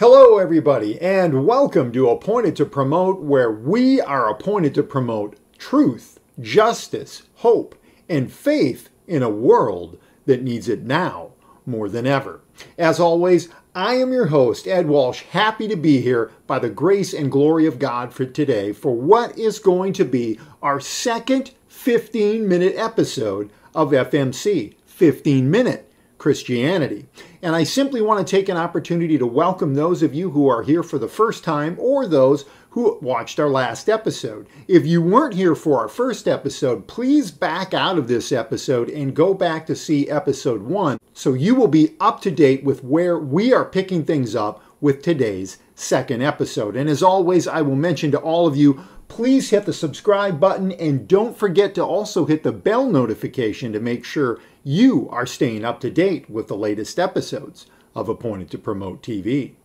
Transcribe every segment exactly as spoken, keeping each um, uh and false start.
Hello everybody, and welcome to Appointed to Promote, where we are appointed to promote truth, justice, hope, and faith in a world that needs it now more than ever. As always, I am your host, Ed Walsh, happy to be here by the grace and glory of God for today for what is going to be our second fifteen-minute episode of F M C, fifteen minute. Christianity. And I simply want to take an opportunity to welcome those of you who are here for the first time or those who watched our last episode. If you weren't here for our first episode, please back out of this episode and go back to see episode one so you will be up to date with where we are picking things up with today's second episode. And as always, I will mention to all of you, please hit the subscribe button and don't forget to also hit the bell notification to make sure you are staying up to date with the latest episodes of Appointed to Promote T V.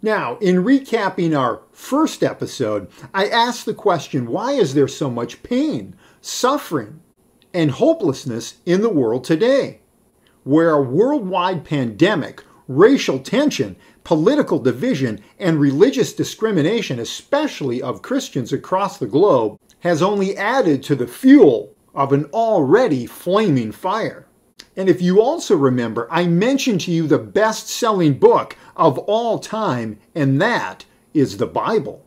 Now, in recapping our first episode, I asked the question, why is there so much pain, suffering, and hopelessness in the world today? Where a worldwide pandemic, racial tension, political division, and religious discrimination, especially of Christians across the globe, has only added to the fuel of an already flaming fire. And if you also remember, I mentioned to you the best-selling book of all time, and that is the Bible.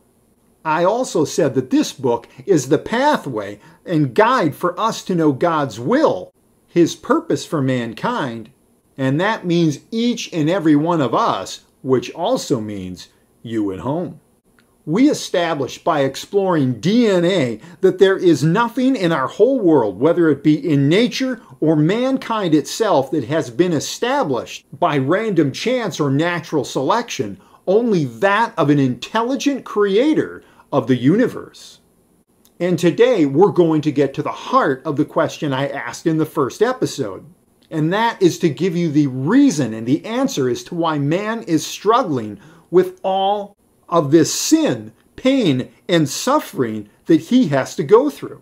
I also said that this book is the pathway and guide for us to know God's will, His purpose for mankind, and that means each and every one of us, which also means you at home. We established by exploring D N A that there is nothing in our whole world, whether it be in nature or mankind itself, that has been established by random chance or natural selection, only that of an intelligent creator of the universe. And today we're going to get to the heart of the question I asked in the first episode. And that is to give you the reason and the answer as to why man is struggling with all of this sin, pain, and suffering that he has to go through.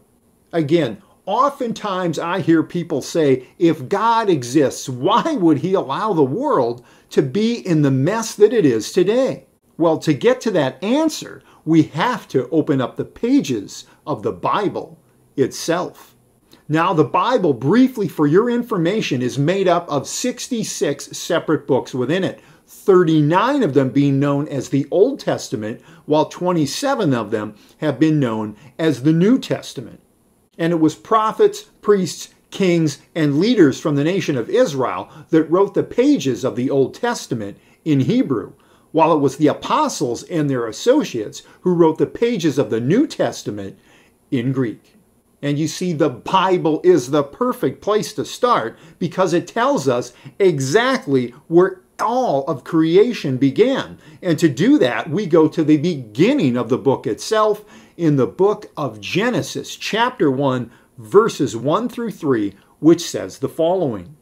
Again, oftentimes I hear people say, if God exists, why would he allow the world to be in the mess that it is today? Well, to get to that answer, we have to open up the pages of the Bible itself. Now, the Bible, briefly for your information, is made up of sixty-six separate books within it, thirty-nine of them being known as the Old Testament, while twenty-seven of them have been known as the New Testament. And it was prophets, priests, kings, and leaders from the nation of Israel that wrote the pages of the Old Testament in Hebrew, while it was the apostles and their associates who wrote the pages of the New Testament in Greek. And you see, the Bible is the perfect place to start because it tells us exactly where all of creation began. And to do that, we go to the beginning of the book itself in the book of Genesis, chapter one, verses one through three, which says the following.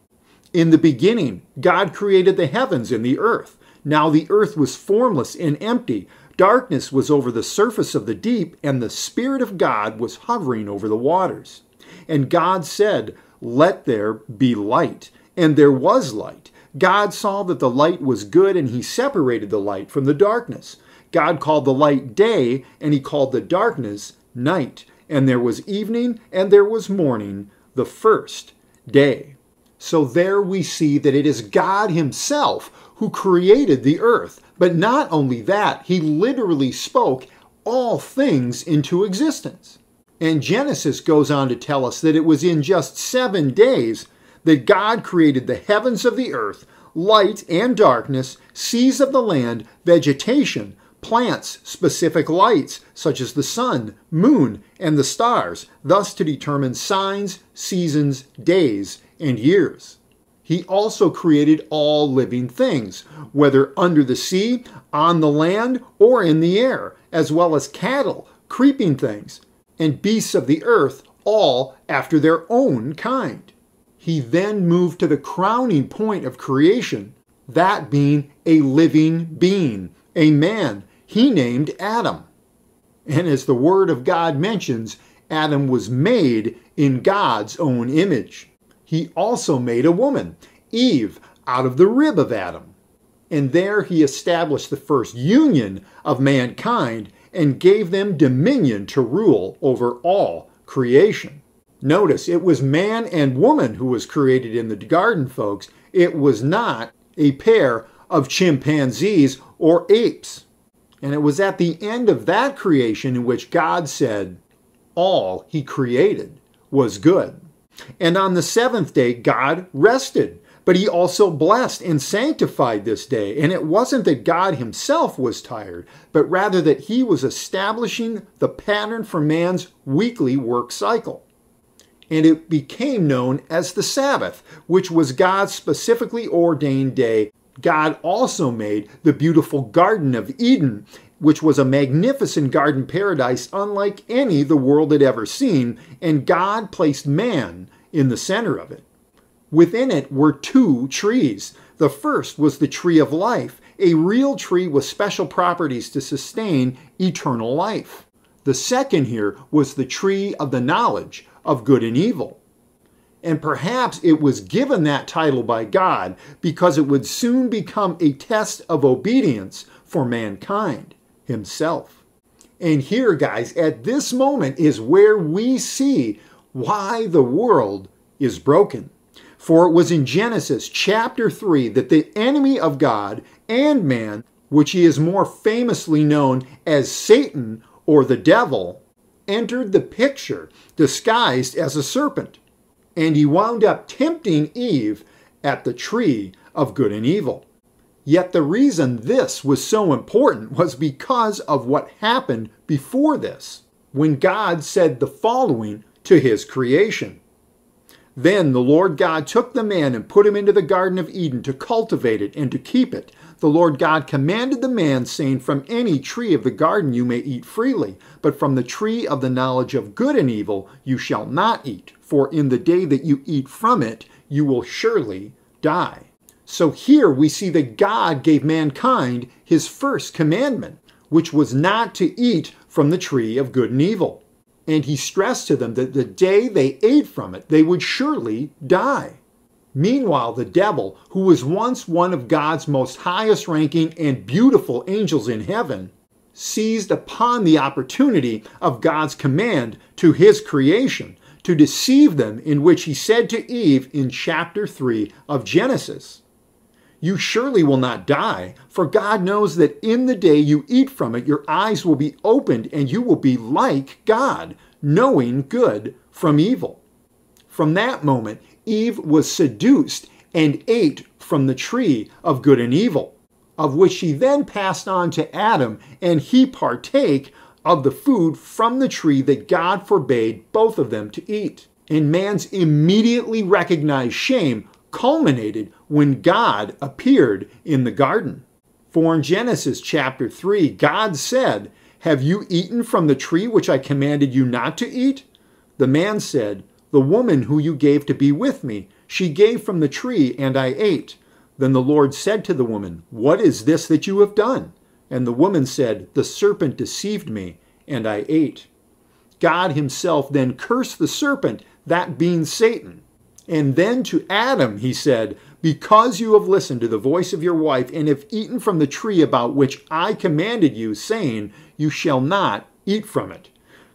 In the beginning, God created the heavens and the earth. Now the earth was formless and empty. Darkness was over the surface of the deep, and the Spirit of God was hovering over the waters. And God said, "Let there be light." And there was light. God saw that the light was good, and he separated the light from the darkness. God called the light day, and he called the darkness night. And there was evening, and there was morning, the first day. So there we see that it is God himself who created the earth. But not only that, he literally spoke all things into existence. And Genesis goes on to tell us that it was in just seven days that God created the heavens of the earth, light and darkness, seas of the land, vegetation, plants, specific lights such as the sun, moon, and the stars, thus to determine signs, seasons, days, and years. He also created all living things, whether under the sea, on the land, or in the air, as well as cattle, creeping things, and beasts of the earth, all after their own kind. He then moved to the crowning point of creation, that being a living being, a man he named Adam. And as the Word of God mentions, Adam was made in God's own image. He also made a woman, Eve, out of the rib of Adam. and there he established the first union of mankind and gave them dominion to rule over all creation. Notice, it was man and woman who was created in the garden, folks. It was not a pair of chimpanzees or apes. And it was at the end of that creation in which God said, all he created was good. And on the seventh day, God rested, but he also blessed and sanctified this day. And it wasn't that God himself was tired, but rather that he was establishing the pattern for man's weekly work cycle. And it became known as the Sabbath, which was God's specifically ordained day. God also made the beautiful Garden of Eden, which was a magnificent garden paradise unlike any the world had ever seen, and God placed man in the center of it. Within it were two trees. The first was the tree of life, a real tree with special properties to sustain eternal life. The second here was the tree of the knowledge of good and evil. And perhaps it was given that title by God because it would soon become a test of obedience for mankind himself. And here, guys, at this moment is where we see why the world is broken. For it was in Genesis chapter three that the enemy of God and man, which he is more famously known as Satan or the devil, entered the picture disguised as a serpent. And he wound up tempting Eve at the tree of good and evil. Yet the reason this was so important was because of what happened before this, when God said the following to his creation. Then the Lord God took the man and put him into the Garden of Eden to cultivate it and to keep it. The Lord God commanded the man, saying, from any tree of the garden you may eat freely, but from the tree of the knowledge of good and evil you shall not eat, for in the day that you eat from it you will surely die. So here we see that God gave mankind his first commandment, which was not to eat from the tree of good and evil. And he stressed to them that the day they ate from it, they would surely die. Meanwhile, the devil, who was once one of God's most highest-ranking and beautiful angels in heaven, seized upon the opportunity of God's command to his creation to deceive them, in which he said to Eve in chapter three of Genesis, you surely will not die, for God knows that in the day you eat from it, your eyes will be opened and you will be like God, knowing good from evil. From that moment, Eve was seduced and ate from the tree of good and evil, of which she then passed on to Adam, and he partake of the food from the tree that God forbade both of them to eat. And man's immediately recognized shame culminated when God appeared in the garden. For in Genesis chapter three, God said, have you eaten from the tree which I commanded you not to eat? The man said, the woman who you gave to be with me, she gave from the tree, and I ate. Then the Lord said to the woman, what is this that you have done? And the woman said, the serpent deceived me, and I ate. God himself then cursed the serpent, that being Satan. And then to Adam he said, because you have listened to the voice of your wife, and have eaten from the tree about which I commanded you, saying, you shall not eat from it.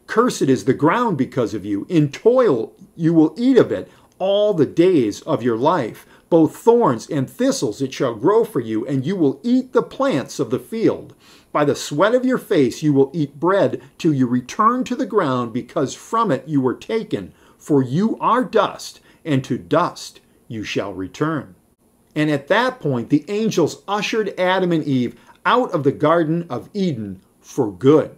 Cursed is the ground because of you. In toil you will eat of it all the days of your life. Both thorns and thistles it shall grow for you, and you will eat the plants of the field. By the sweat of your face you will eat bread till you return to the ground, because from it you were taken. For you are dust, and to dust you shall return. And at that point, the angels ushered Adam and Eve out of the Garden of Eden for good.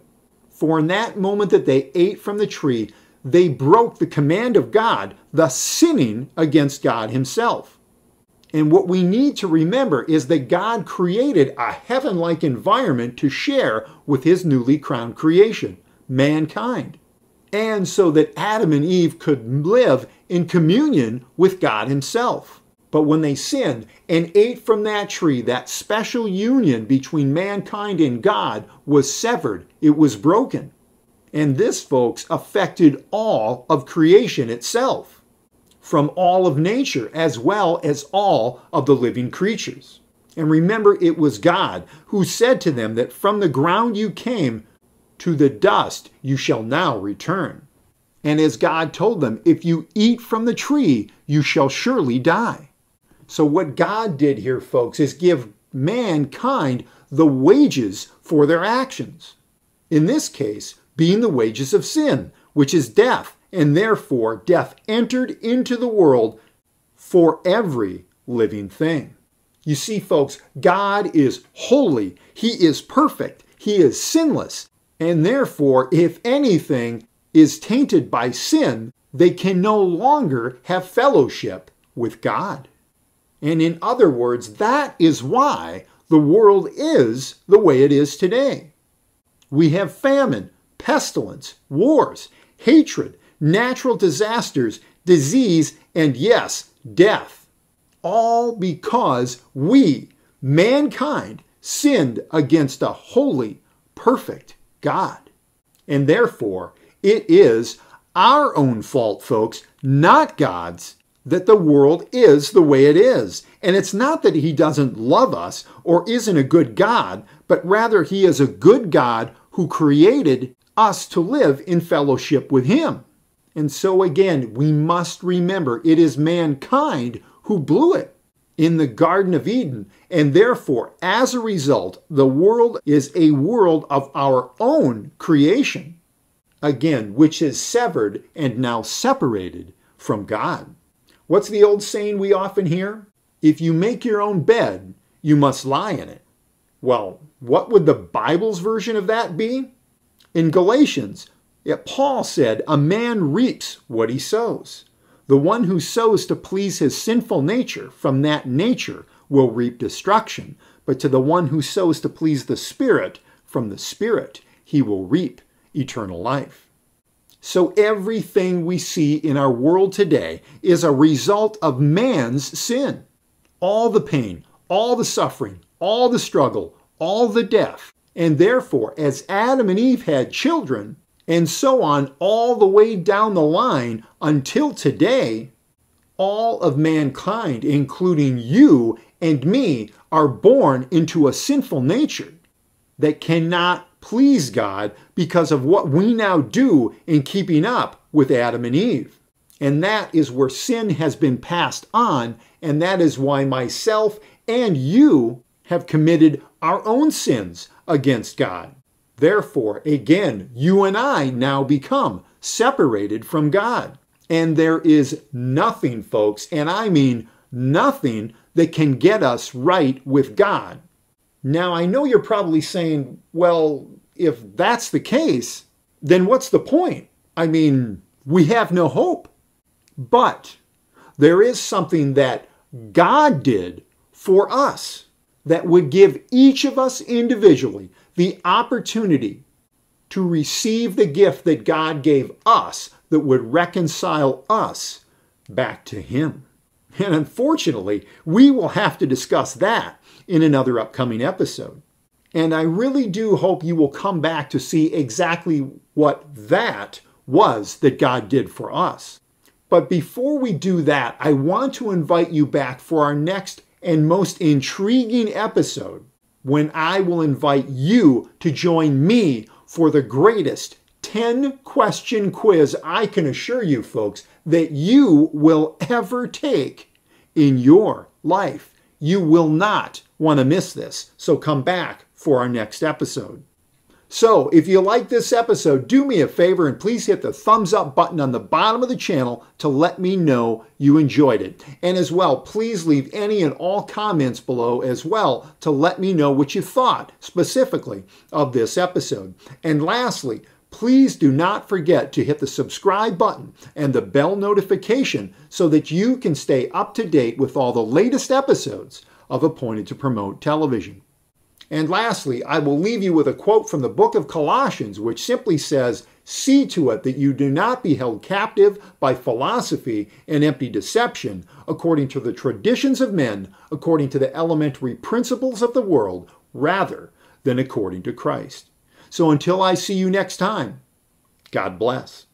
For in that moment that they ate from the tree, they broke the command of God, thus sinning against God himself. And what we need to remember is that God created a heaven-like environment to share with his newly crowned creation, mankind, and so that Adam and Eve could live in communion with God himself. But when they sinned and ate from that tree, that special union between mankind and God was severed. It was broken. And this, folks, affected all of creation itself, from all of nature as well as all of the living creatures. And remember, it was God who said to them that from the ground you came, to the dust you shall now return. And as God told them, if you eat from the tree, you shall surely die. So what God did here, folks, is give mankind the wages for their actions. In this case, being the wages of sin, which is death, and therefore death entered into the world for every living thing. You see, folks, God is holy. He is perfect. He is sinless. And therefore, if anything is tainted by sin, they can no longer have fellowship with God. And in other words, that is why the world is the way it is today. We have famine, pestilence, wars, hatred, natural disasters, disease, and yes, death. All because we, mankind, sinned against a holy, perfect God. And therefore, it is our own fault, folks, not God's, that the world is the way it is. And it's not that he doesn't love us or isn't a good God, but rather he is a good God who created us to live in fellowship with him. And so again, we must remember it is mankind who blew it in the Garden of Eden. And therefore, as a result, the world is a world of our own creation, again, which is severed and now separated from God. What's the old saying we often hear? If you make your own bed, you must lie in it. Well, what would the Bible's version of that be? In Galatians, Paul said, a man reaps what he sows. The one who sows to please his sinful nature from that nature will reap destruction. But to the one who sows to please the Spirit, from the Spirit he will reap eternal life. So everything we see in our world today is a result of man's sin. All the pain, all the suffering, all the struggle, all the death. And therefore, as Adam and Eve had children, and so on all the way down the line until today, all of mankind, including you and me, are born into a sinful nature that cannot please God because of what we now do in keeping up with Adam and Eve. And that is where sin has been passed on, and that is why myself and you have committed our own sins against God. Therefore, again, you and I now become separated from God. And there is nothing, folks, and I mean nothing, that can get us right with God. Now, I know you're probably saying, well, if that's the case, then what's the point? I mean, we have no hope. But there is something that God did for us that would give each of us individually the opportunity to receive the gift that God gave us that would reconcile us back to him. And unfortunately, we will have to discuss that in another upcoming episode. And I really do hope you will come back to see exactly what that was that God did for us. But before we do that, I want to invite you back for our next and most intriguing episode, when I will invite you to join me for the greatest ten question quiz, I can assure you, folks, that you will ever take in your life. You will not want to miss this, so come back for our next episode. So, if you like this episode, do me a favor and please hit the thumbs up button on the bottom of the channel to let me know you enjoyed it. And as well, please leave any and all comments below as well to let me know what you thought specifically of this episode. And lastly, please do not forget to hit the subscribe button and the bell notification so that you can stay up to date with all the latest episodes of Appointed to Promote Television. And lastly, I will leave you with a quote from the book of Colossians, which simply says, "See to it that you do not be held captive by philosophy and empty deception, according to the traditions of men, according to the elementary principles of the world, rather than according to Christ." So until I see you next time, God bless.